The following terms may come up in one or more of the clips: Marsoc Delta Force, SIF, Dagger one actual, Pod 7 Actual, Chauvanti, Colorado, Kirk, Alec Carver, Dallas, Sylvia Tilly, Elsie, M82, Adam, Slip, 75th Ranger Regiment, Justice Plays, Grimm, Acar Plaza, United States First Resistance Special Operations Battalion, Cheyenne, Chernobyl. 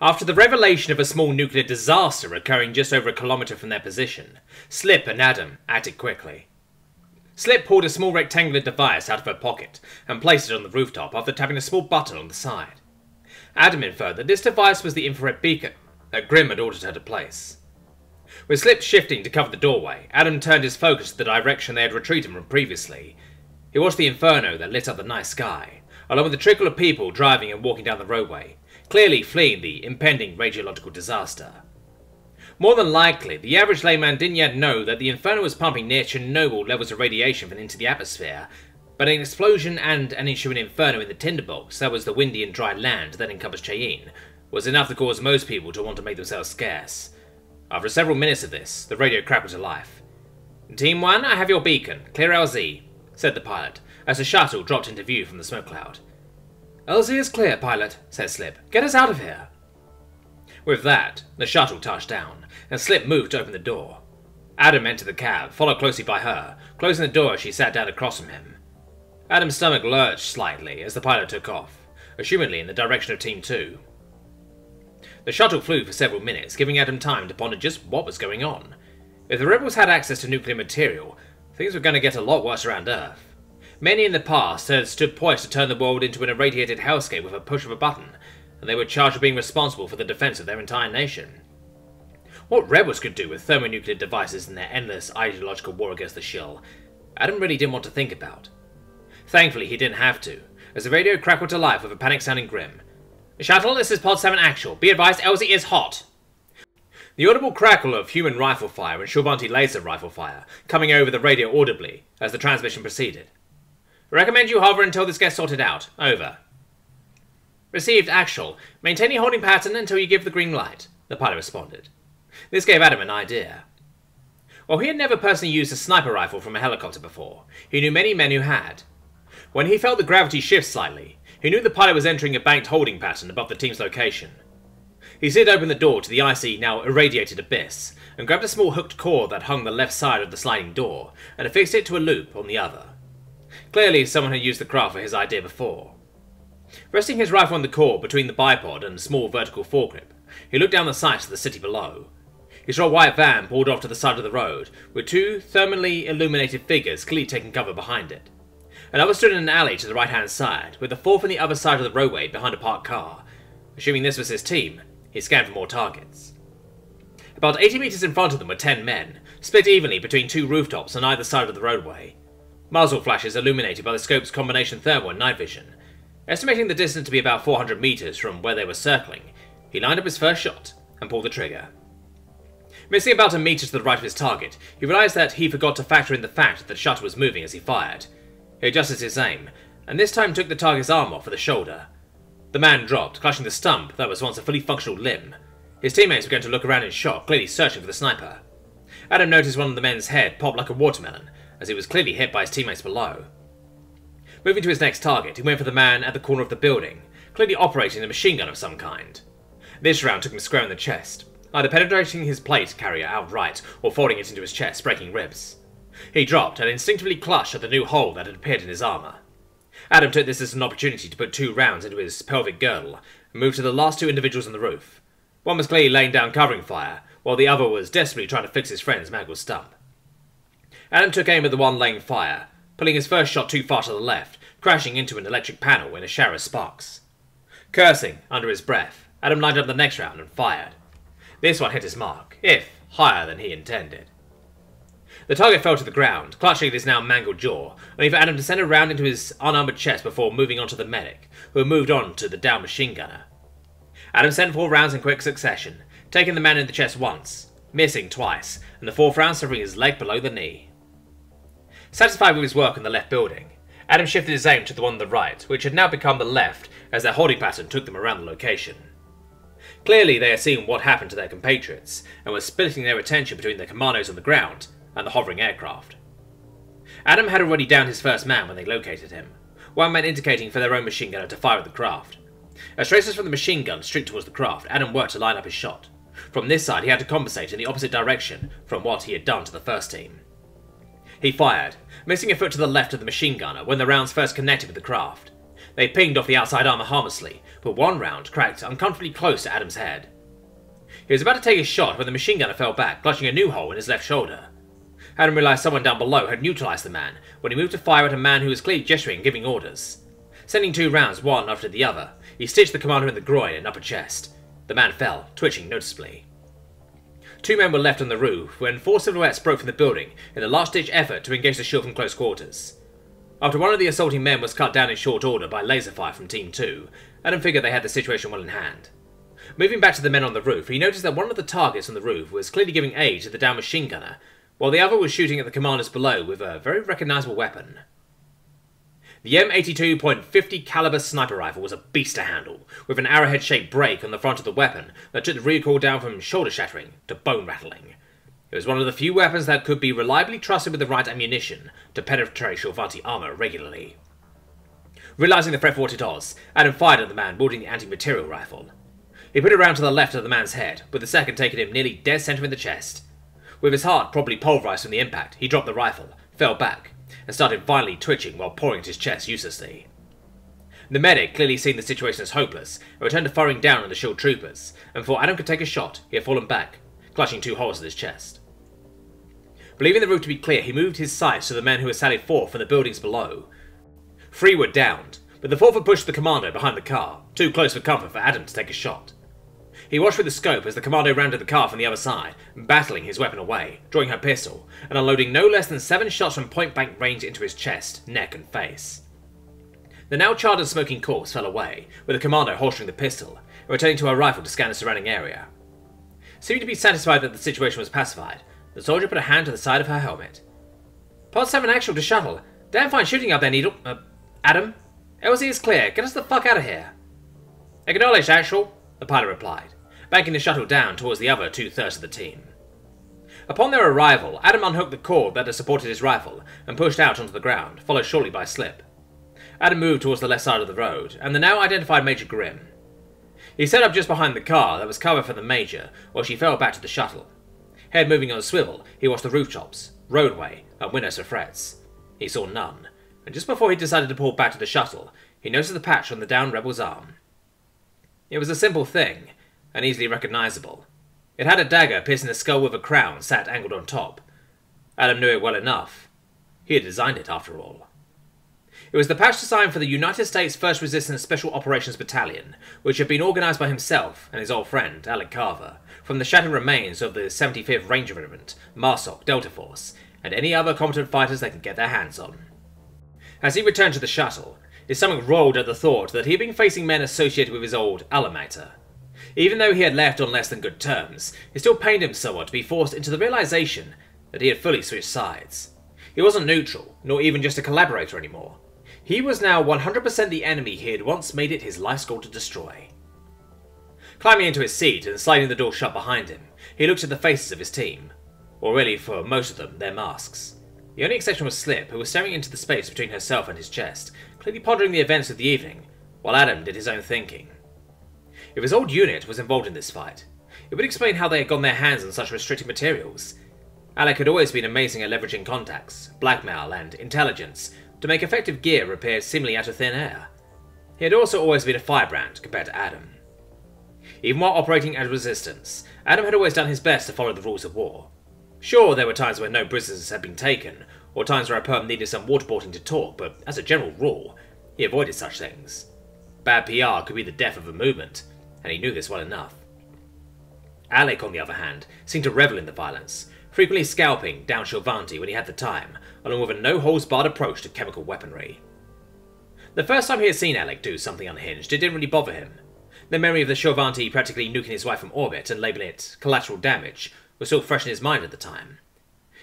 After the revelation of a small nuclear disaster occurring just over a kilometre from their position, Slip and Adam acted quickly. Slip pulled a small rectangular device out of her pocket and placed it on the rooftop after tapping a small button on the side. Adam inferred that this device was the infrared beacon that Grimm had ordered her to place. With Slip shifting to cover the doorway, Adam turned his focus to the direction they had retreated from previously. It was the inferno that lit up the night sky, along with a trickle of people driving and walking down the roadway, clearly fleeing the impending radiological disaster. More than likely, the average layman didn't yet know that the inferno was pumping near Chernobyl levels of radiation into the atmosphere, but an explosion and an ensuing inferno in the tinderbox that was the windy and dry land that encompassed Cheyenne was enough to cause most people to want to make themselves scarce. After several minutes of this, the radio crackled to life. "Team 1, I have your beacon. Clear LZ," said the pilot, as the shuttle dropped into view from the smoke cloud. "LZ is clear, pilot," said Slip. "Get us out of here." With that, the shuttle touched down, and Slip moved to open the door. Adam entered the cab, followed closely by her, closing the door as she sat down across from him. Adam's stomach lurched slightly as the pilot took off, assumedly in the direction of Team 2. The shuttle flew for several minutes, giving Adam time to ponder just what was going on. If the rebels had access to nuclear material, things were going to get a lot worse around Earth. Many in the past had stood poised to turn the world into an irradiated hellscape with a push of a button, and they were charged with being responsible for the defense of their entire nation. What rebels could do with thermonuclear devices in their endless ideological war against the shill, Adam really didn't want to think about. Thankfully, he didn't have to, as the radio crackled to life with a panic-sounding Grimm. "Shuttle, this is Pod 7 Actual. Be advised, Elsie is hot." The audible crackle of human rifle fire and Chauvanti laser rifle fire coming over the radio audibly as the transmission proceeded. "Recommend you hover until this gets sorted out. Over." "Received, Actual. Maintain your holding pattern until you give the green light," the pilot responded. This gave Adam an idea. While he had never personally used a sniper rifle from a helicopter before, he knew many men who had. When he felt the gravity shift slightly, he knew the pilot was entering a banked holding pattern above the team's location. He slid open the door to the icy, now irradiated abyss, and grabbed a small hooked cord that hung the left side of the sliding door, and affixed it to a loop on the other. Clearly, someone had used the craft for his idea before. Resting his rifle on the cord between the bipod and a small vertical foregrip, he looked down the sights of the city below. He saw a white van pulled off to the side of the road, with two thermally illuminated figures clearly taking cover behind it. Another stood in an alley to the right-hand side, with the fourth on the other side of the roadway behind a parked car. Assuming this was his team, he scanned for more targets. About 80 meters in front of them were 10 men, split evenly between two rooftops on either side of the roadway. Muzzle flashes illuminated by the scope's combination thermal and night vision. Estimating the distance to be about 400 meters from where they were circling, he lined up his first shot and pulled the trigger. Missing about a meter to the right of his target, he realized that he forgot to factor in the fact that the shuttle was moving as he fired. He adjusted his aim, and this time took the target's arm off with a shoulder. The man dropped, clutching the stump that was once a fully functional limb. His teammates began to look around in shock, clearly searching for the sniper. Adam noticed one of the men's head pop like a watermelon, as he was clearly hit by his teammates below. Moving to his next target, he went for the man at the corner of the building, clearly operating a machine gun of some kind. This round took him square in the chest, either penetrating his plate carrier outright or folding it into his chest, breaking ribs. He dropped and instinctively clutched at the new hole that had appeared in his armour. Adam took this as an opportunity to put two rounds into his pelvic girdle and moved to the last two individuals on the roof. One was clearly laying down covering fire, while the other was desperately trying to fix his friend's mangled stump. Adam took aim at the one laying fire, pulling his first shot too far to the left, crashing into an electric panel in a shower of sparks. Cursing under his breath, Adam lined up the next round and fired. This one hit his mark, if higher than he intended. The target fell to the ground, clutching at his now mangled jaw, only for Adam to send a round into his unarmored chest before moving on to the medic, who had moved on to the down machine gunner. Adam sent four rounds in quick succession, taking the man in the chest once, missing twice, and the fourth round severing his leg below the knee. Satisfied with his work in the left building, Adam shifted his aim to the one on the right, which had now become the left as their holding pattern took them around the location. Clearly they had seen what happened to their compatriots, and were splitting their attention between the commandos on the ground and the hovering aircraft. Adam had already downed his first man when they located him, one man indicating for their own machine gunner to fire at the craft. As tracers from the machine gun streaked towards the craft, Adam worked to line up his shot. From this side he had to compensate in the opposite direction from what he had done to the first team. He fired, missing a foot to the left of the machine gunner when the rounds first connected with the craft. They pinged off the outside armor harmlessly, but one round cracked uncomfortably close to Adam's head. He was about to take a shot when the machine gunner fell back, clutching a new hole in his left shoulder. Adam realized someone down below had neutralized the man when he moved to fire at a man who was clearly gesturing and giving orders. Sending two rounds one after the other, he stitched the commander in the groin and upper chest. The man fell, twitching noticeably. Two men were left on the roof when four silhouettes broke from the building in a last-ditch effort to engage the shield from close quarters. After one of the assaulting men was cut down in short order by laser fire from Team 2, Adam figured they had the situation well in hand. Moving back to the men on the roof, he noticed that one of the targets on the roof was clearly giving aid to the downed machine gunner, while the other was shooting at the commanders below with a very recognizable weapon. The M82.50 caliber sniper rifle was a beast to handle, with an arrowhead-shaped break on the front of the weapon that took the recoil down from shoulder-shattering to bone-rattling. It was one of the few weapons that could be reliably trusted with the right ammunition to penetrate Chauvanti armor regularly. Realizing the threat for what it was, Adam fired at the man wielding the anti-material rifle. He put it round to the left of the man's head, with the second taking him nearly dead center in the chest. With his heart probably pulverized from the impact, he dropped the rifle, fell back, and started violently twitching while pawing at his chest uselessly. The medic, clearly seeing the situation as hopeless, returned to firing down on the shield troopers, and before Adam could take a shot, he had fallen back, clutching two holes in his chest. Believing the roof to be clear, he moved his sights to the men who had sallied forth from the buildings below. Three were downed, but the fourth had pushed the commando behind the car, too close for comfort for Adam to take a shot. He watched with the scope as the commando rounded the car from the other side, battling his weapon away, drawing her pistol, and unloading no less than 7 shots from point-blank range into his chest, neck and face. The now charred and smoking corpse fell away, with the commando holstering the pistol, and returning to her rifle to scan the surrounding area. Seeming to be satisfied that the situation was pacified, the soldier put a hand to the side of her helmet. Pod 7 Actual to shuttle. Damn fine shooting up there, Needle. Adam? Elsie is clear. Get us the fuck out of here. Acknowledged, Actual, the pilot replied, banking the shuttle down towards the other 2/3 of the team. Upon their arrival, Adam unhooked the cord that had supported his rifle and pushed out onto the ground, followed shortly by Slip. Adam moved towards the left side of the road, and the now identified Major Grimm. He set up just behind the car that was cover for the Major, while she fell back to the shuttle. Head moving on a swivel, he watched the rooftops, roadway, and windows for threats. He saw none, and just before he decided to pull back to the shuttle, he noticed the patch on the downed rebel's arm. It was a simple thing, and easily recognizable. It had a dagger piercing the skull with a crown sat angled on top. Adam knew it well enough. He had designed it, after all. It was the patch designed for the United States First Resistance Special Operations Battalion, which had been organized by himself and his old friend, Alec Carver, from the shattered remains of the 75th Ranger Regiment, Marsoc Delta Force, and any other competent fighters they could get their hands on. As he returned to the shuttle, his stomach rolled at the thought that he had been facing men associated with his old alma mater. Even though he had left on less than good terms, it still pained him somewhat to be forced into the realization that he had fully switched sides. He wasn't neutral, nor even just a collaborator anymore. He was now 100% the enemy he had once made it his life's goal to destroy. Climbing into his seat and sliding the door shut behind him, he looked at the faces of his team, or really for most of them, their masks. The only exception was Slip, who was staring into the space between herself and his chest, clearly pondering the events of the evening, while Adam did his own thinking. If his old unit was involved in this fight, it would explain how they had gotten their hands on such restricted materials. Alec had always been amazing at leveraging contacts, blackmail, and intelligence to make effective gear appear seemingly out of thin air. He had also always been a firebrand compared to Adam. Even while operating as resistance, Adam had always done his best to follow the rules of war. Sure, there were times where no prisoners had been taken, or times where a perm needed some waterboarding to talk, but as a general rule, he avoided such things. Bad PR could be the death of a movement, and he knew this well enough. Alec, on the other hand, seemed to revel in the violence, frequently scalping down Chauvanti when he had the time, along with a no-holds-barred approach to chemical weaponry. The first time he had seen Alec do something unhinged, it didn't really bother him. The memory of the Chauvanti practically nuking his wife from orbit and labelling it collateral damage was still fresh in his mind at the time.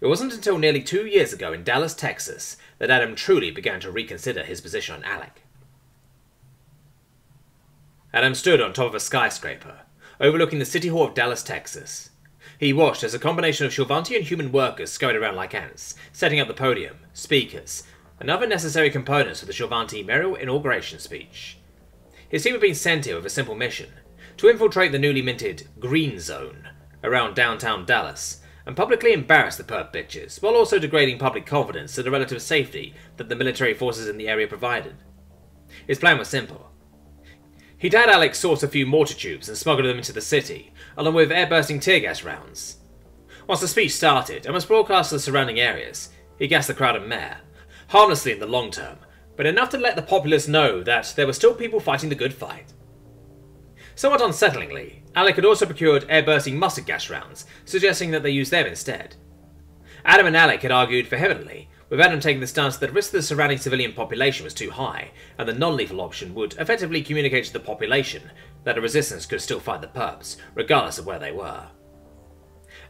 It wasn't until nearly 2 years ago in Dallas, Texas, that Adam truly began to reconsider his position on Alec. Adam stood on top of a skyscraper, overlooking the city hall of Dallas, Texas. He watched as a combination of Chauvanti and human workers scurried around like ants, setting up the podium, speakers, and other necessary components of the Chauvanti Memorial inauguration speech. His team had been sent here with a simple mission, to infiltrate the newly minted Green Zone around downtown Dallas, and publicly embarrass the perp bitches, while also degrading public confidence to the relative safety that the military forces in the area provided. His plan was simple. He'd had Alec source a few mortar tubes and smuggle them into the city, along with air-bursting tear gas rounds. Once the speech started and was broadcast to the surrounding areas, he gassed the crowd and mayor, harmlessly in the long term, but enough to let the populace know that there were still people fighting the good fight. Somewhat unsettlingly, Alec had also procured air-bursting mustard gas rounds, suggesting that they use them instead. Adam and Alec had argued vehemently, with Adam taking the stance that the risk to the surrounding civilian population was too high, and the non-lethal option would effectively communicate to the population that the resistance could still fight the Purps, regardless of where they were.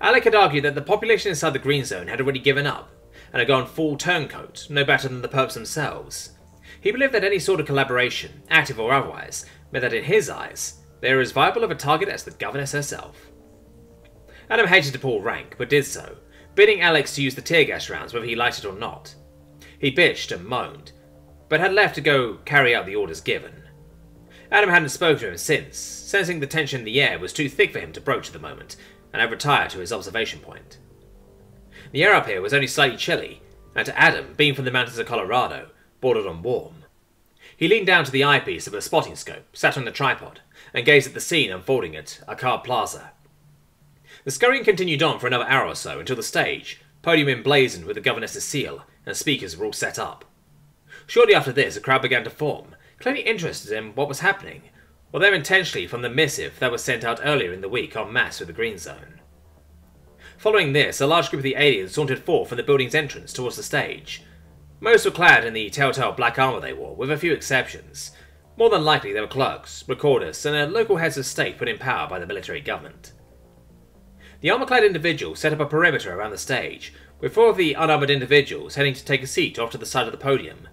Alec had argued that the population inside the Green Zone had already given up, and had gone full turncoat, no better than the Purps themselves. He believed that any sort of collaboration, active or otherwise, meant that in his eyes, they were as viable of a target as the governess herself. Adam hated to pull rank, but did so, bidding Alex to use the tear gas rounds whether he liked it or not. He bitched and moaned, but had left to go carry out the orders given. Adam hadn't spoken to him since, sensing the tension in the air was too thick for him to broach at the moment, and had retired to his observation point. The air up here was only slightly chilly, and to Adam, being from the mountains of Colorado, bordered on warm. He leaned down to the eyepiece of the spotting scope, sat on the tripod, and gazed at the scene unfolding at Acar Plaza. The scurrying continued on for another hour or so until the stage, podium emblazoned with the governess's seal, and speakers were all set up. Shortly after this, a crowd began to form, clearly interested in what was happening, although intentionally from the missive that was sent out earlier in the week en masse with the Green Zone. Following this, a large group of the aliens sauntered forth from the building's entrance towards the stage. Most were clad in the telltale black armour they wore, with a few exceptions. More than likely they were clerks, recorders, and local heads of state put in power by the military government. The armour-clad individuals set up a perimeter around the stage, with four of the unarmoured individuals heading to take a seat off to the side of the podium.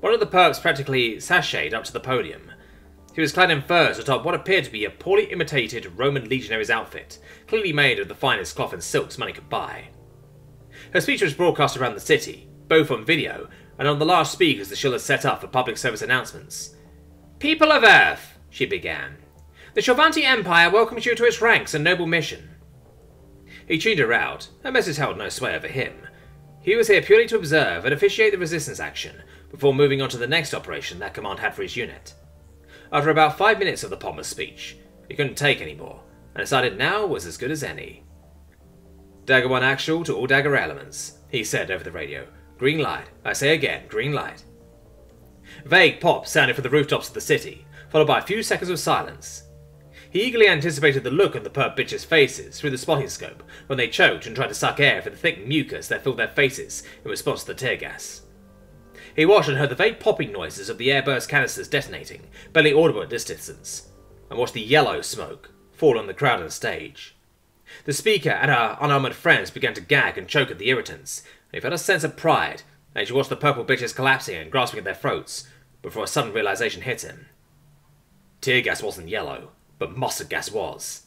One of the perps practically sashayed up to the podium. He was clad in furs atop what appeared to be a poorly imitated Roman legionary's outfit, clearly made of the finest cloth and silks money could buy. Her speech was broadcast around the city, both on video and on the large speakers the Shield had set up for public service announcements. "People of Earth," she began, "the Chauvanti Empire welcomes you to its ranks and noble mission." He tuned her out, her message held no sway over him. He was here purely to observe and officiate the resistance action, before moving on to the next operation that command had for his unit. After about 5 minutes of the Palmer's speech, he couldn't take any more, and decided now was as good as any. "Dagger one actual to all dagger elements," he said over the radio. "Green light. I say again, green light." Vague pops sounded from the rooftops of the city, followed by a few seconds of silence. He eagerly anticipated the look on the perp bitches' faces through the spotting scope when they choked and tried to suck air for the thick mucus that filled their faces in response to the tear gas. He watched and heard the vague popping noises of the airburst canisters detonating, barely audible at this distance, and watched the yellow smoke fall on the crowd on the stage. The speaker and her unarmoured friends began to gag and choke at the irritants, and he felt a sense of pride as he watched the purple bitches collapsing and grasping at their throats before a sudden realization hit him. Tear gas wasn't yellow, but mustard gas was.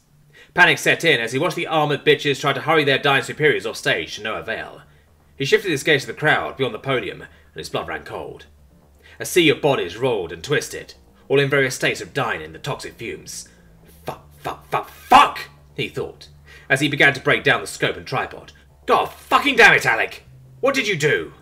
Panic set in as he watched the armoured bitches try to hurry their dying superiors off stage to no avail. He shifted his gaze to the crowd beyond the podium, and his blood ran cold. A sea of bodies rolled and twisted, all in various states of dying in the toxic fumes. "Fuck, fuck, fuck, fuck!" he thought, as he began to break down the scope and tripod. "God fucking damn it, Alec! What did you do?"